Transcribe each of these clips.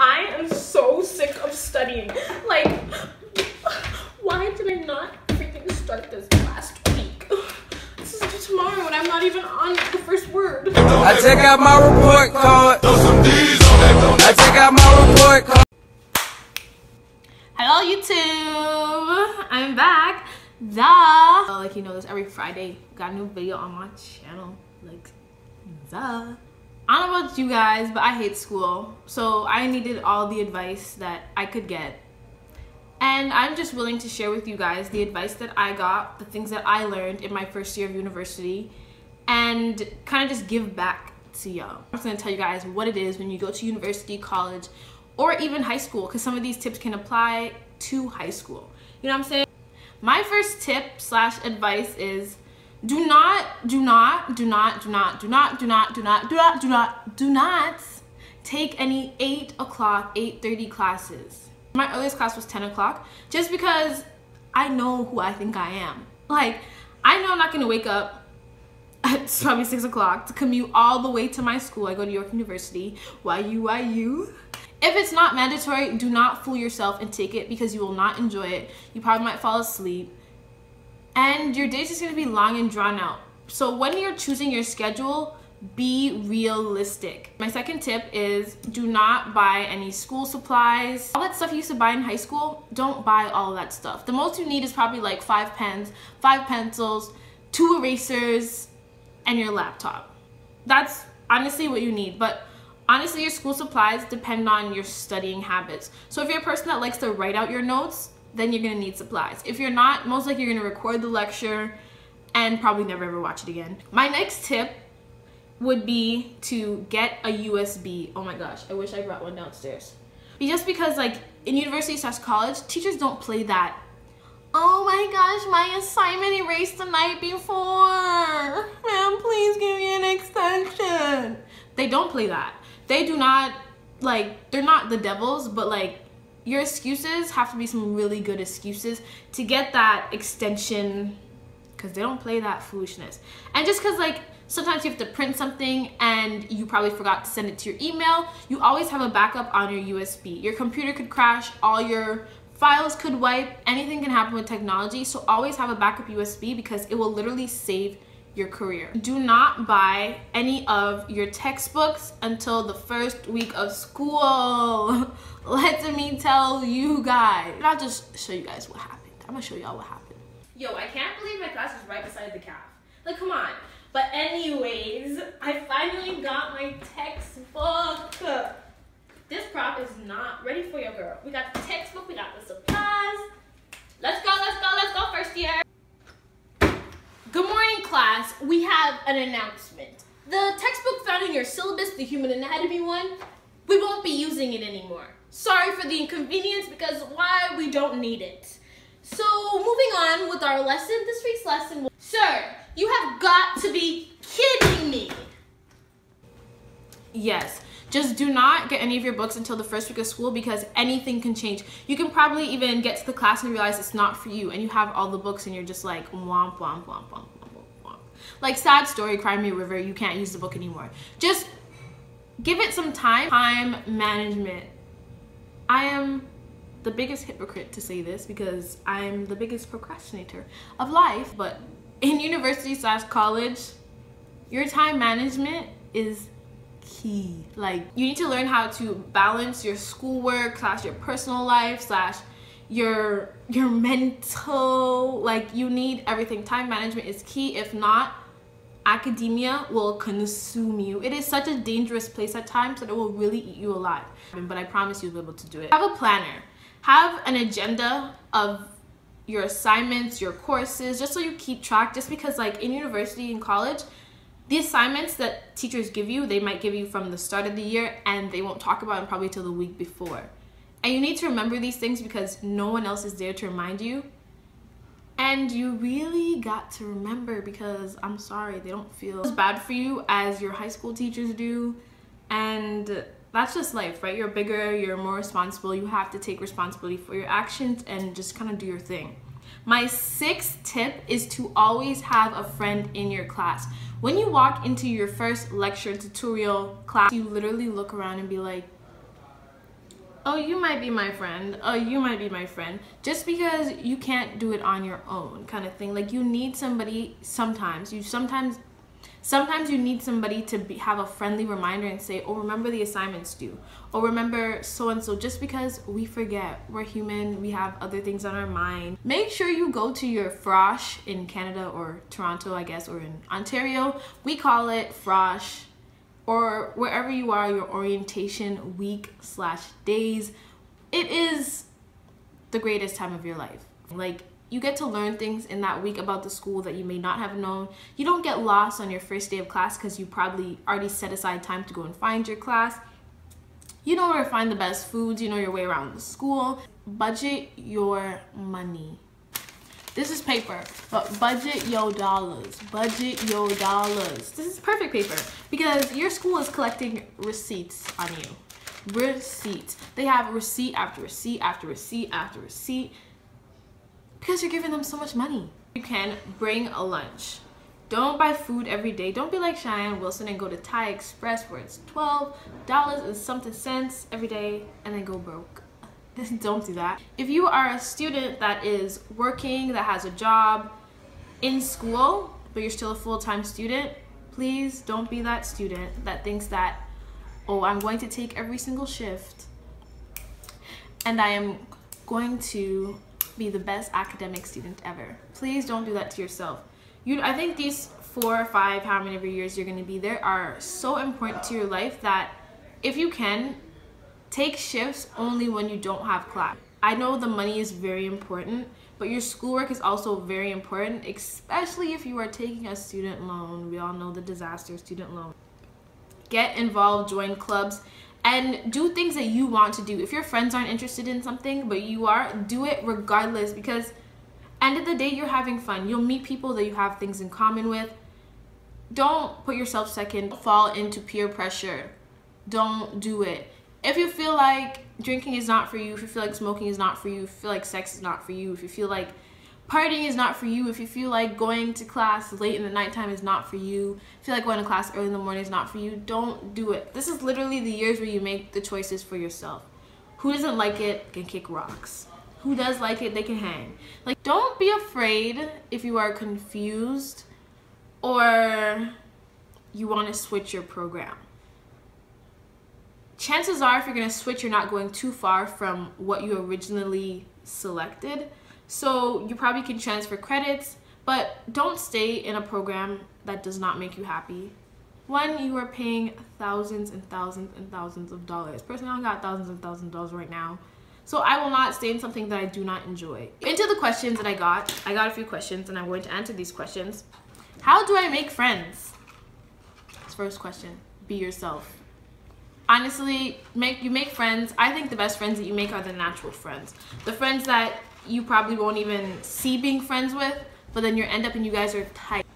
I am so sick of studying. Like, why did I not freaking start this last week? This is tomorrow and I'm not even on the first word. I check out my report card. I check out my report card. Hello YouTube, I'm back. Duh. So, like, you know this, every Friday got a new video on my channel. Like, duh. I don't know about you guys, but I hate school, so I needed all the advice that I could get. And I'm just willing to share with you guys the advice that I got, the things that I learned in my first year of university, and kind of just give back to y'all. I'm just gonna tell you guys what it is when you go to university, college, or even high school, because some of these tips can apply to high school. You know what I'm saying? My first tip slash advice is do not take any 8 o'clock, 8:30 classes. My earliest class was 10 o'clock just because I know who I think I am. Like, I know I'm not going to wake up at probably 6 o'clock to commute all the way to my school. I go to York University. YU. If it's not mandatory, do not fool yourself and take it because you will not enjoy it. You probably might fall asleep. And your day's just gonna be long and drawn out. So when you're choosing your schedule, be realistic. My second tip is do not buy any school supplies. All that stuff you used to buy in high school, don't buy all of that stuff. The most you need is probably like 5 pens, 5 pencils, 2 erasers, and your laptop. That's honestly what you need. But honestly, your school supplies depend on your studying habits. So if you're a person that likes to write out your notes, then you're gonna need supplies. If you're not, most likely you're gonna record the lecture and probably never ever watch it again. My next tip would be to get a USB. Oh my gosh, I wish I brought one downstairs. Just because, like, in university slash college, teachers don't play that, oh my gosh, my assignment erased the night before, ma'am, please give me an extension. They don't play that. They do not, like, they're not the devils, but like, your excuses have to be some really good excuses to get that extension, because they don't play that foolishness. And just because, like, sometimes you have to print something and you probably forgot to send it to your email, you always have a backup on your USB. Your computer could crash, all your files could wipe, anything can happen with technology, so always have a backup USB because it will literally save your career. Do not buy any of your textbooks until the first week of school. Let me tell you guys. And I'll just show you guys what happened. I'm gonna show y'all what happened. Yo, I can't believe my class is right beside the calf. Like, come on. But anyways, I finally got my textbook. This prop is not ready for your girl. We got the textbook, we got the supplies. Let's go, first year. Good morning, class. We have an announcement. The textbook found in your syllabus, the human anatomy one, we won't be using it anymore. Sorry for the inconvenience, because why, we don't need it. So moving on with our lesson, this week's lesson. Sir, you have got to be kidding me. Yes, just do not get any of your books until the first week of school because anything can change. You can probably even get to the class and realize it's not for you and you have all the books and you're just like, womp, womp, womp, womp, womp, womp. Like, sad story, Cry Me a River, you can't use the book anymore. Just give it some time. Time management. I am the biggest hypocrite to say this because I'm the biggest procrastinator of life, but in university slash college, your time management is key. Like, you need to learn how to balance your schoolwork slash your personal life slash your mental, like, you need everything. Time management is key. If not, academia will consume you. It is such a dangerous place at times that it will really eat you alive. But I promise you'll be able to do it. Have a planner. Have an agenda of your assignments, your courses, just so you keep track. Just because, like, in university and college, the assignments that teachers give you, they might give you from the start of the year and they won't talk about it probably till the week before. And you need to remember these things because no one else is there to remind you. And you really got to remember because, I'm sorry, they don't feel as bad for you as your high school teachers do. And that's just life, right? You're bigger, you're more responsible, you have to take responsibility for your actions and just kind of do your thing. My 6th tip is to always have a friend in your class. When you walk into your first lecture, tutorial, class, you literally look around and be like, oh, you might be my friend, oh, you might be my friend, just because you can't do it on your own kind of thing. Like, you need somebody sometimes. Sometimes you need somebody to have a friendly reminder and say, oh, remember the assignment's due, or remember so-and-so, just because we forget. We're human. We have other things on our mind. Make sure you go to your frosh in Canada or Toronto, I guess, or in Ontario. We call it frosh, or wherever you are, your orientation week/days. It is the greatest time of your life. Like, you get to learn things in that week about the school that you may not have known. You don't get lost on your first day of class because you probably already set aside time to go and find your class. You know where to find the best foods. You know your way around the school. Budget your money. This is paper, but budget your dollars. Budget your dollars. This is perfect paper because your school is collecting receipts on you. Receipts. They have receipt after receipt after receipt after receipt, because you're giving them so much money. You can bring a lunch. Don't buy food every day. Don't be like Cheyenne Wilson and go to Thai Express where it's $12.00 every day and then go broke. Don't do that. If you are a student that is working, that has a job in school, but you're still a full-time student, please don't be that student that thinks that, oh, I'm going to take every single shift and I am going to be the best academic student ever. Please don't do that to yourself. I think these 4 or 5, how many years you're going to be there, are so important to your life that if you can, take shifts only when you don't have class. I know the money is very important, but your schoolwork is also very important, especially if you are taking a student loan. We all know the disaster student loan. Get involved, join clubs, and do things that you want to do. If your friends aren't interested in something, but you are, do it regardless, because end of the day, you're having fun. You'll meet people that you have things in common with. Don't put yourself second. Don't fall into peer pressure. Don't do it. If you feel like drinking is not for you, if you feel like smoking is not for you, if you feel like sex is not for you, if you feel like partying is not for you, if you feel like going to class late in the nighttime is not for you, if you feel like going to class early in the morning is not for you, don't do it. This is literally the years where you make the choices for yourself. Who doesn't like it can kick rocks. Who does like it, they can hang. Like, don't be afraid if you are confused or you want to switch your program. Chances are if you're going to switch, you're not going too far from what you originally selected. So you probably can transfer credits, but don't stay in a program that does not make you happy. One, you are paying thousands and thousands and thousands of dollars. Personally, I got thousands and thousands of dollars right now. So I will not stay in something that I do not enjoy. Into the questions that I got a few questions and I'm going to answer these questions. How do I make friends? First question, be yourself. Honestly, you make friends. I think the best friends that you make are the natural friends. The friends that you probably won't even see being friends with, but then you end up and you guys are tight.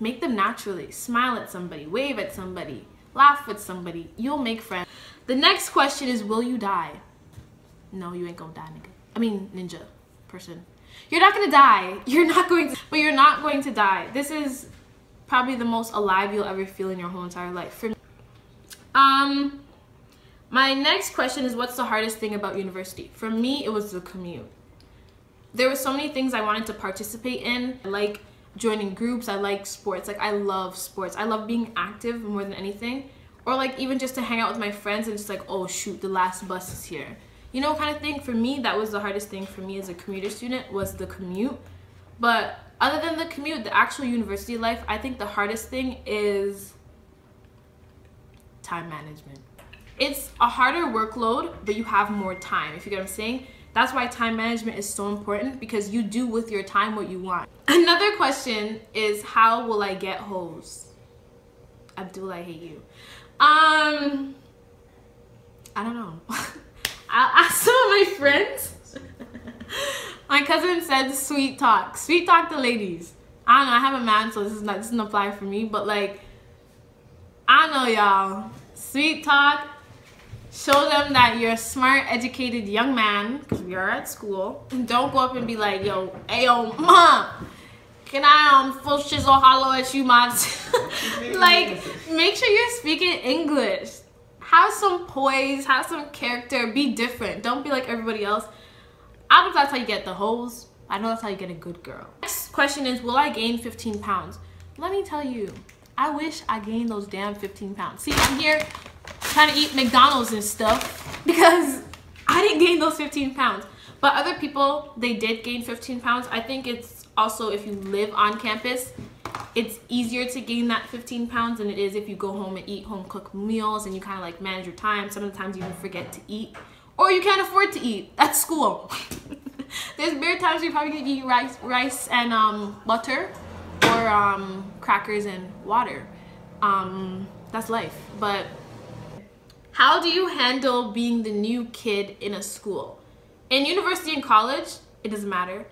Make them naturally. Smile at somebody, wave at somebody, laugh with somebody. You'll make friends. The next question is, will you die? No, you ain't gonna die, nigga. I mean, ninja person. You're not gonna die. You're not going to, but you're not going to die. This is probably the most alive you'll ever feel in your whole entire life. For me. My next question is, what's the hardest thing about university? For me, it was the commute. There were so many things I wanted to participate in. I like joining groups. I like sports. Like, I love sports. I love being active more than anything. Or like even just to hang out with my friends and just like, oh shoot, the last bus is here. You know, kind of thing. For me, that was the hardest thing for me as a commuter student, was the commute. But other than the commute, the actual university life, I think the hardest thing is time management. It's a harder workload, but you have more time, if you get what I'm saying. That's why time management is so important, because you do with your time what you want. Another question is, how will I get hoes? Abdul, I hate you. I don't know. I'll ask some of my friends. My cousin said sweet talk. Sweet talk to ladies. I don't know, I have a man, so this doesn't apply for me, but like, I know y'all. Sweet talk. Show them that you're a smart, educated young man, because we are at school. And don't go up and be like, yo, ayo, mom, can I full shizzle hollow at you, mom? Like, make sure you're speaking English. have some poise, have some character, be different. Don't be like everybody else. I don't know if that's how you get the hoes. I know that's how you get a good girl. Next question is, will I gain 15 pounds? Let me tell you, I wish I gained those damn 15 pounds. See, I'm here trying to eat McDonald's and stuff because I didn't gain those 15 pounds. But other people, they did gain 15 pounds. I think it's also if you live on campus, it's easier to gain that 15 pounds than it is if you go home and eat home-cooked meals and you kind of like manage your time. Some of the times you even forget to eat or you can't afford to eat at school. There's bare times you're probably gonna eat rice and butter or crackers and water. That's life. But how do you handle being the new kid in a school? In university and college, it doesn't matter.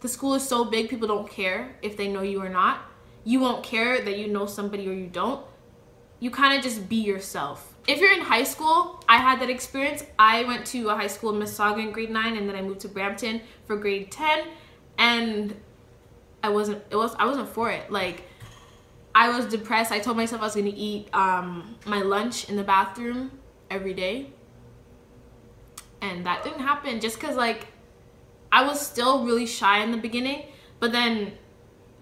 The school is so big, people don't care if they know you or not. You won't care that you know somebody or you don't. You kind of just be yourself. If you're in high school, I had that experience. I went to a high school in Mississauga in grade 9 and then I moved to Brampton for grade 10 and I wasn't for it. Like, I was depressed. I told myself I was gonna eat my lunch in the bathroom every day. And that didn't happen just because like I was still really shy in the beginning, but then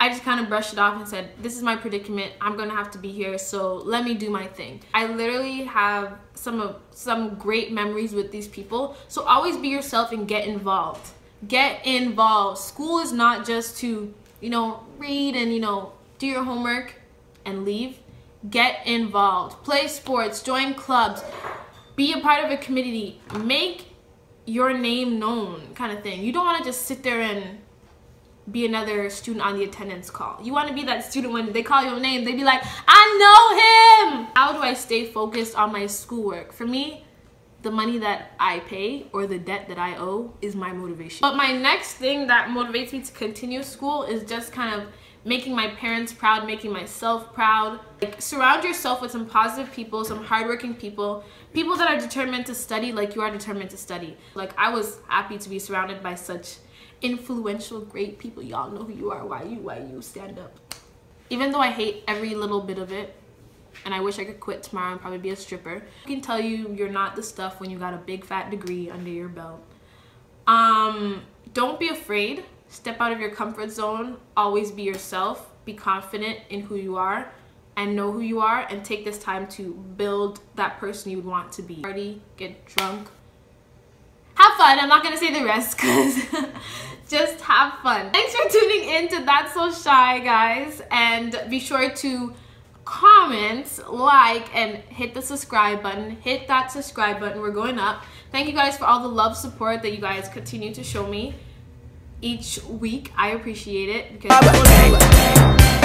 I just kind of brushed it off and said, this is my predicament, I'm gonna have to be here, so let me do my thing. I literally have some great memories with these people, so always be yourself and get involved. Get involved. School is not just to, you know, read and, you know, do your homework and leave. Get involved. Play sports, join clubs, be a part of a community, make your name known kind of thing. You don't wanna just sit there and be another student on the attendance call. You want to be that student when they call your name, they be like, I know him! How do I stay focused on my schoolwork? For me, the money that I pay or the debt that I owe is my motivation. But my next thing that motivates me to continue school is just kind of making my parents proud, making myself proud. Like, surround yourself with some positive people, some hardworking people, people that are determined to study like you are determined to study. Like, I was happy to be surrounded by such influential, great people. Y'all know who you are. Why you stand up. Even though I hate every little bit of it, and I wish I could quit tomorrow and probably be a stripper, I can tell you you're not the stuff when you got a big fat degree under your belt. Don't be afraid. Step out of your comfort zone. Always be yourself. Be confident in who you are and know who you are, and take this time to build that person you would want to be. Party, get drunk, have fun. I'm not gonna say the rest because just have fun. Thanks for tuning in to That's So Shy, guys, and be sure to comment, like, and hit the subscribe button. Hit that subscribe button, we're going up. Thank you guys for all the love, support that you guys continue to show me each week. I appreciate it because